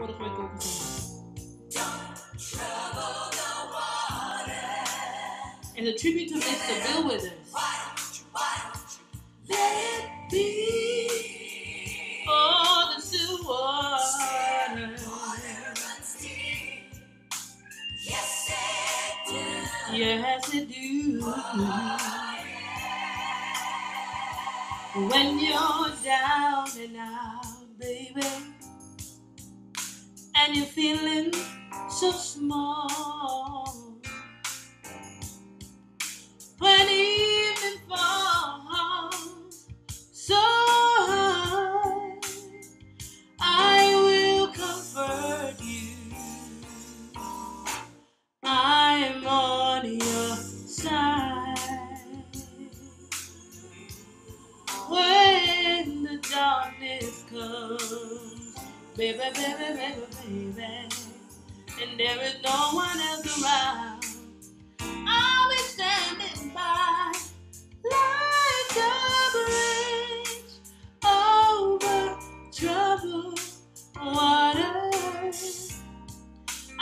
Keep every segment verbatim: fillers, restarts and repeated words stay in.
what if I go for someone? Don't trouble the water. And the tribute to Mister Bill Withers. Why don't you, why don't you let it be? Oh, the sewer water runs deep. Yes, it do. Yes, it do. Oh, yeah. When you're down and out, baby, and you're feeling so small, when evening falls so high, I will comfort you. I'm on your side. When the darkness comes, baby, baby, baby, baby, and there is no one else around, I'll be standing by like a bridge over troubled waters. I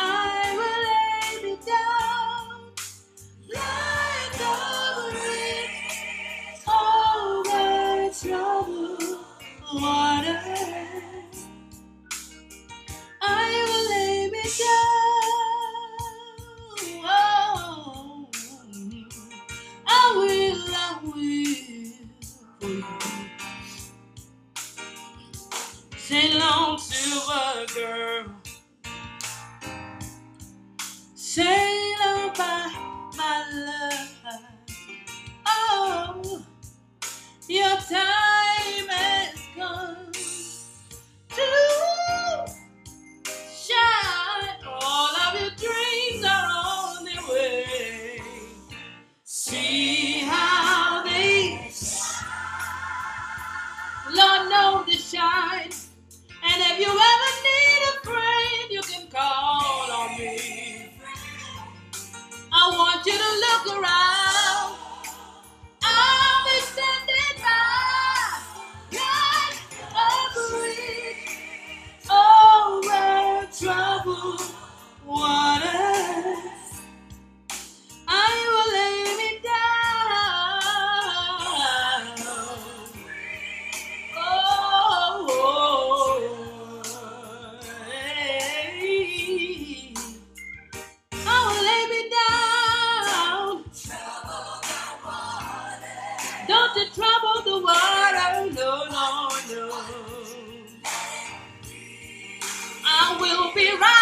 will lay me down like a bridge over troubled waters. Sing long, silver girl, sail on by my love. Oh, your time has come to shine. All of your dreams are on their way. See how they shine. Lord knows they shine. And if you ever need a friend, you can call on me. I want you to look around. I'll be standing by like a bridge over troubled waters. I will lay me down. Oh. Don't you trouble the water, no, no, no. I will be right.